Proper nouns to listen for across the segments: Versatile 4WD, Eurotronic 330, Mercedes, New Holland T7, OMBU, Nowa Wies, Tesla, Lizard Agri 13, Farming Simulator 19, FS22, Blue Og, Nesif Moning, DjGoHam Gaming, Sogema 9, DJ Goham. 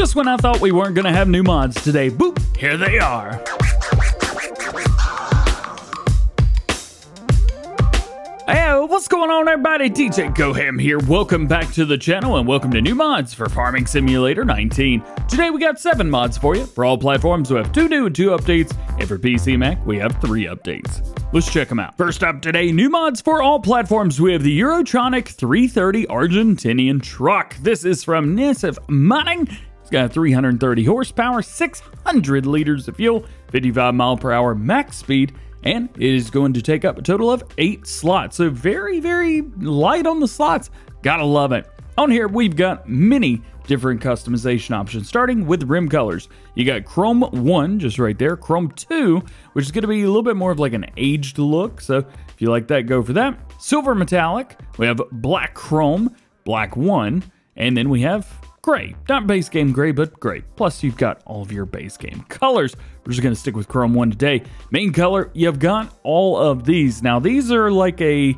Just when I thought we weren't gonna have new mods today, boop, here they are. Hey, what's going on everybody? DJ Goham here. Welcome back to the channel and welcome to new mods for Farming Simulator 19. Today we got 7 mods for you. For all platforms we have 2 new and 2 updates, and for PC Mac we have 3 updates. Let's check them out. First up today, new mods for all platforms. We have the Eurotronic 330 Argentinian truck. This is from Nesif Moning. It's got 330 horsepower, 600 liters of fuel, 55 mile per hour max speed, and it is going to take up a total of 8 slots. So very, very light on the slots. Gotta love it. On here, we've got many different customization options, starting with rim colors. You got Chrome 1, just right there. Chrome 2, which is gonna be a little bit more of like an aged look. So if you like that, go for that. Silver metallic, we have black chrome, black 1, and then we have gray. Not base game gray, but gray. Plus, you've got all of your base game colors. We're just going to stick with Chrome 1 today. Main color, you've got all of these. Now, these are like a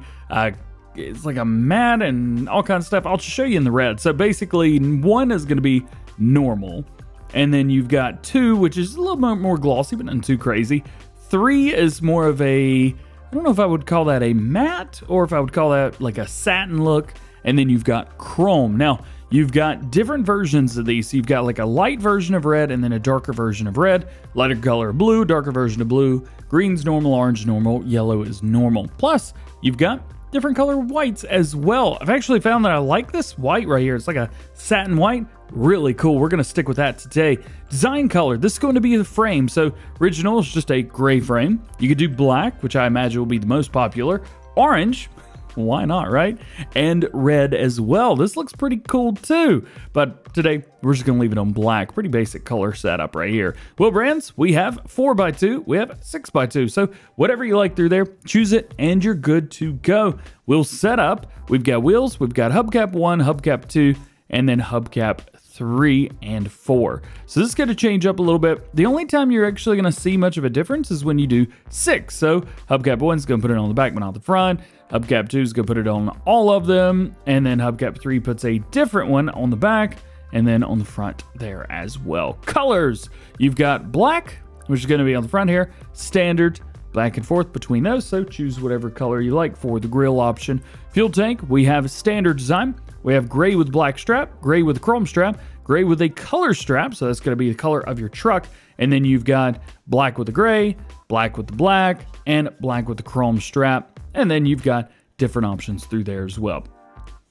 it's like a matte and all kinds of stuff. I'll show you in the red. So basically, 1 is going to be normal. And then you've got 2, which is a little bit more glossy, but nothing too crazy. 3 is more of a, I don't know if I would call that a matte or if I would call that like a satin look. And then you've got chrome. Now, you've got different versions of these. You've got like a light version of red and then a darker version of red, lighter color of blue, darker version of blue, green's normal, orange normal, yellow is normal. Plus, you've got different color whites as well. I've actually found that I like this white right here. It's like a satin white. Really cool. We're going to stick with that today. Design color. This is going to be the frame. So original is just a gray frame. You could do black, which I imagine will be the most popular. Orange. Why not, right? And red as well. This looks pretty cool too. But today, we're just going to leave it on black. Pretty basic color setup right here. Wheel brands, we have 4x2. We have 6x2. So whatever you like through there, choose it and you're good to go. Wheel setup, we've got wheels. We've got hubcap 1, hubcap 2, and then hubcap 3 and 4. So this is going to change up a little bit. The only time you're actually going to see much of a difference is when you do 6. So hubcap 1 is going to put it on the back, but not the front. Hubcap 2 is going to put it on all of them. And then hubcap 3 puts a different one on the back and then on the front there as well. Colors. You've got black, which is going to be on the front here. Standard. Back and forth between those. So choose whatever color you like for the grill option. Fuel tank. We have standard design. We have gray with black strap, gray with chrome strap, gray with a color strap, so that's going to be the color of your truck, and then you've got black with the gray, black with the black, and black with the chrome strap, and then you've got different options through there as well.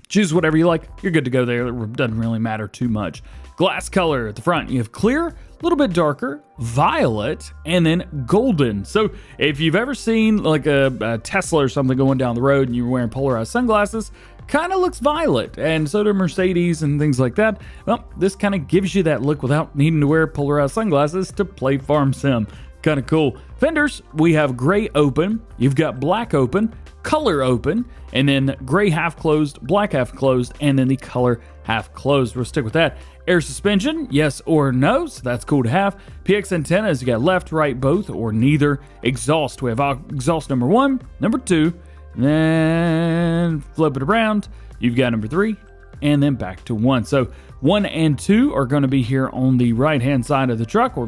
Choose whatever you like, you're good to go there, it doesn't really matter too much. Glass color at the front, you have clear, a little bit darker, violet, and then golden. So if you've ever seen like a Tesla or something going down the road and you're wearing polarized sunglasses, kind of looks violet, and so do Mercedes and things like that. Well, this kind of gives you that look without needing to wear polarized sunglasses to play Farm Sim. Kind of cool. Fenders, we have gray open, you've got black open, color open, and then gray half closed, black half closed, and then the color half closed. We'll stick with that. Air suspension, yes or no, so that's cool to have. PX antennas, you got left, right, both, or neither. Exhaust, we have exhaust number 1, number 2, then flip it around, you've got number 3, and then back to 1. So 1 and 2 are going to be here on the right hand side of the truck, or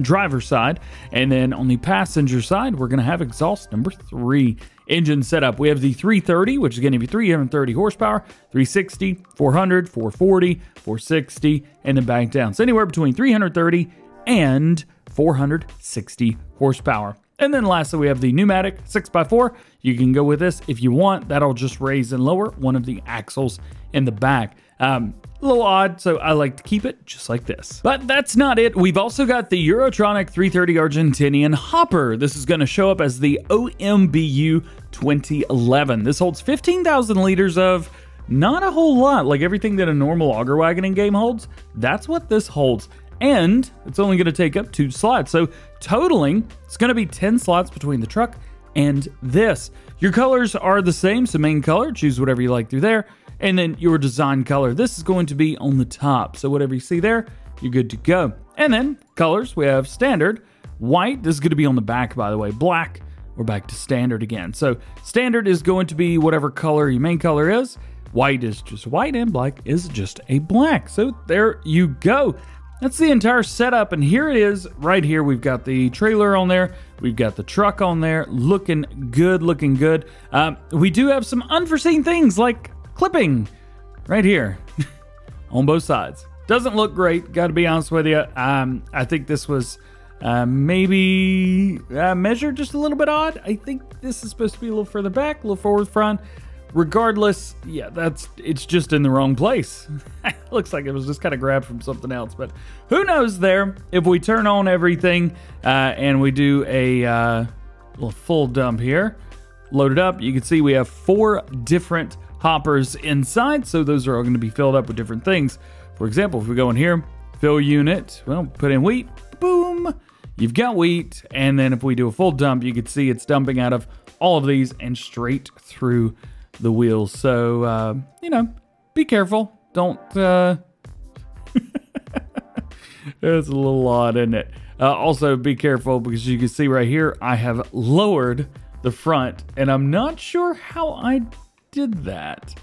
driver's side, and then on the passenger side we're going to have exhaust number 3. Engine setup, we have the 330, which is going to be 330 horsepower, 360, 400, 440, 460, and then back down, so anywhere between 330 and 460 horsepower. And then lastly, we have the pneumatic 6x4. You can go with this if you want. That'll just raise and lower one of the axles in the back. A little odd, so I like to keep it just like this. But that's not it. We've also got the Eurotronic 330 Argentinian Hopper. This is going to show up as the OMBU 2011. This holds 15,000 liters of not a whole lot. Like everything that a normal auger wagoning game holds, that's what this holds. And it's only going to take up 2 slots. So totaling, it's going to be 10 slots between the truck and this. Your colors are the same. So main color, choose whatever you like through there. And then your design color. This is going to be on the top. So whatever you see there, you're good to go. And then colors, we have standard, white. This is going to be on the back, by the way. Black, we're back to standard again. So standard is going to be whatever color your main color is. White is just white and black is just a black. So there you go. That's the entire setup, and here it is right here. We've got the trailer on there. We've got the truck on there. Looking good, looking good. We do have some unforeseen things like clipping right here on both sides. Doesn't look great, gotta be honest with you. I think this was maybe measured just a little bit odd. I think this is supposed to be a little further back, a little forward front. Regardless, yeah, it's just in the wrong place. Looks like it was just kind of grabbed from something else, but who knows there. If we turn on everything and we do a little full dump here, load it up, you can see we have 4 different hoppers inside, so those are all going to be filled up with different things. For example, if we go in here, fill unit, well, put in wheat, boom, you've got wheat, and then if we do a full dump, you can see it's dumping out of all of these and straight through the wheels. So you know, be careful, don't it's a little odd, isn't it? Also be careful, because you can see right here I have lowered the front, and I'm not sure how I did that.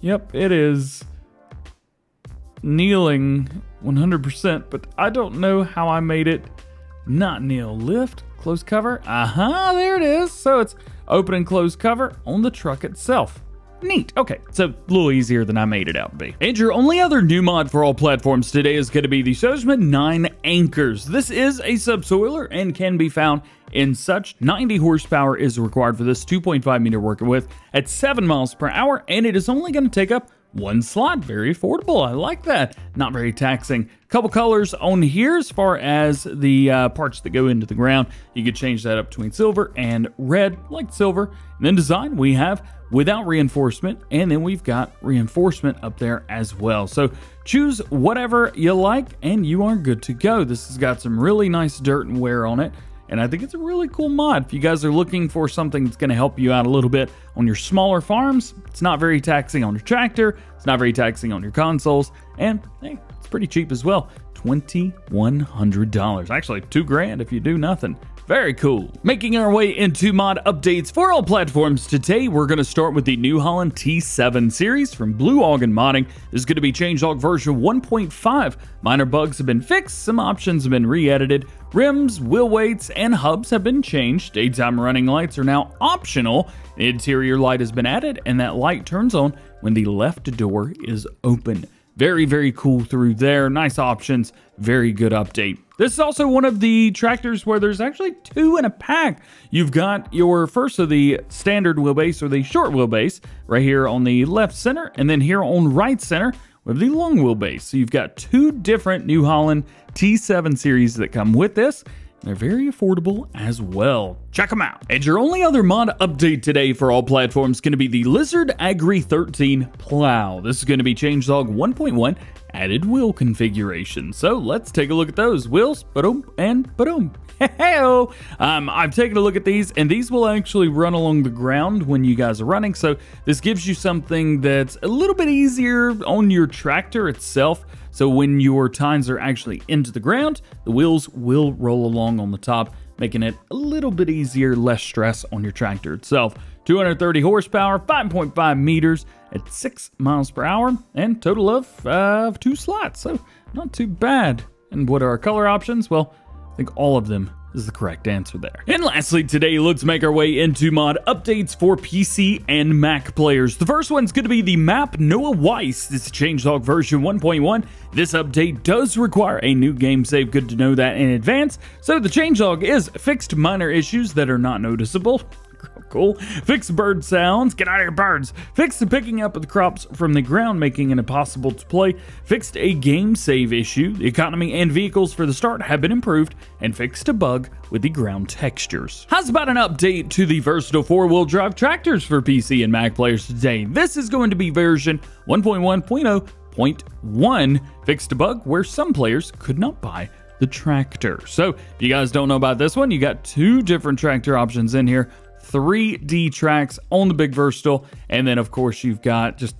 Yep, it is kneeling 100%, but I don't know how I made it not kneel. Lift, close cover, there it is. So it's open and close cover on the truck itself. Neat. Okay, so a little easier than I made it out to be. And your only other new mod for all platforms today is going to be the Sogema 9 anchors. This is a subsoiler and can be found in such. 90 horsepower is required for this, 2.5 meter working width at 7 miles per hour, and it is only going to take up 1 slot. Very affordable, I like that. Not very taxing. Couple colors on here as far as the parts that go into the ground. You could change that up between silver and red, like silver. And then design, we have without reinforcement, and then we've got reinforcement up there as well. So choose whatever you like and you are good to go. This has got some really nice dirt and wear on it, and I think it's a really cool mod. If you guys are looking for something that's going to help you out a little bit on your smaller farms, it's not very taxing on your tractor, it's not very taxing on your consoles, and hey, it's pretty cheap as well. $2,100, actually $2,000 if you do nothing. Very cool. Making our way into mod updates for all platforms today, we're going to start with the New Holland T7 series from Blue Og and Modding. This is going to be changelog version 1.5. Minor bugs have been fixed, some options have been re-edited, rims, wheel weights, and hubs have been changed. Daytime running lights are now optional. An interior light has been added, and that light turns on when the left door is open. Very, very cool through there. Nice options. Very good update. This is also one of the tractors where there's actually 2 in a pack. You've got your first of the standard wheelbase or the short wheelbase right here on the left center, and then here on right center with the long wheelbase. So you've got 2 different New Holland T7 series that come with this. They're very affordable as well. Check them out. And your only other mod update today for all platforms is going to be the Lizard Agri 13 plow. This is going to be changelog 1.1. Added wheel configuration. So let's take a look at those wheels. Ba-doom and ba-doom. Hey-ho! I've taken a look at these, and these will actually run along the ground when you guys are running. So this gives you something that's a little bit easier on your tractor itself. So when your tines are actually into the ground, the wheels will roll along on the top, making it a little bit easier, less stress on your tractor itself. 230 horsepower, 5.5 meters at 6 miles per hour, and total of 2 slots, so not too bad. And what are our color options? Well, I think all of them is the correct answer there. And lastly today, let's make our way into mod updates for PC and Mac players. The first one's going to be the map Nowa Wies. This is changelog version 1.1. This update does require a new game save. Good to know that in advance. So the changelog is fixed minor issues that are not noticeable. Cool. Fix bird sounds. Get out of here, birds. Fix the picking up of the crops from the ground, making it impossible to play. Fixed a game save issue. The economy and vehicles for the start have been improved, and fixed a bug with the ground textures. How's about an update to the versatile 4-wheel drive tractors for PC and Mac players today? This is going to be version 1.1.0.1. Fixed a bug where some players could not buy the tractor. So if you guys don't know about this one, you got 2 different tractor options in here. 3D tracks on the big Versatile. And then of course you've got just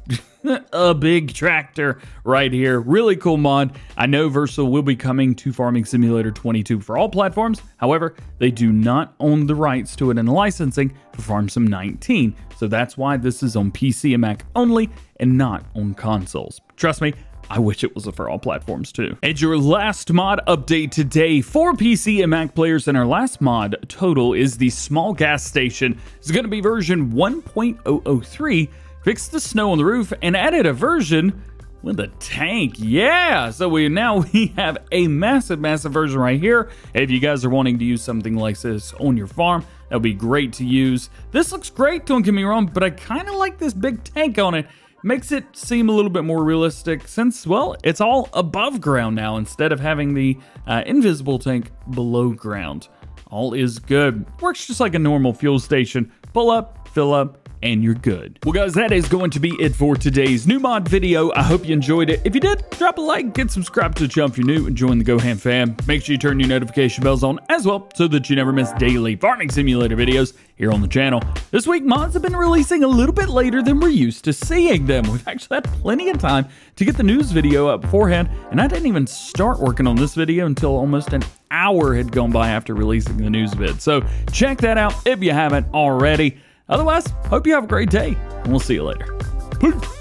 a big tractor right here. Really cool mod. I know Versatile will be coming to Farming Simulator 22 for all platforms. However, they do not own the rights to it in licensing for Farm Sim 19. So that's why this is on PC and Mac only and not on consoles. Trust me, I wish it was for all platforms too. And your last mod update today for PC and Mac players, and our last mod total is the small gas station. It's going to be version 1.003, fixed the snow on the roof, and added a version with a tank. Yeah, so we now have a massive version right here. If you guys are wanting to use something like this on your farm, that would be great to use. This looks great, don't get me wrong, but I kind of like this big tank on it. Makes it seem a little bit more realistic since, well, it's all above ground now instead of having the invisible tank below ground. All is good. Works just like a normal fuel station. Pull up, fill up, and you're good. Well guys, that is going to be it for today's new mod video. I hope you enjoyed it. If you did, drop a like, get subscribed to the channel if you're new, and join the GoHam fam. Make sure you turn your notification bells on as well so that you never miss daily Farming Simulator videos here on the channel. This week, mods have been releasing a little bit later than we're used to seeing them. We've actually had plenty of time to get the news video up beforehand, and I didn't even start working on this video until almost an hour had gone by after releasing the news vid. So check that out if you haven't already. Otherwise, hope you have a great day, and we'll see you later. Peace.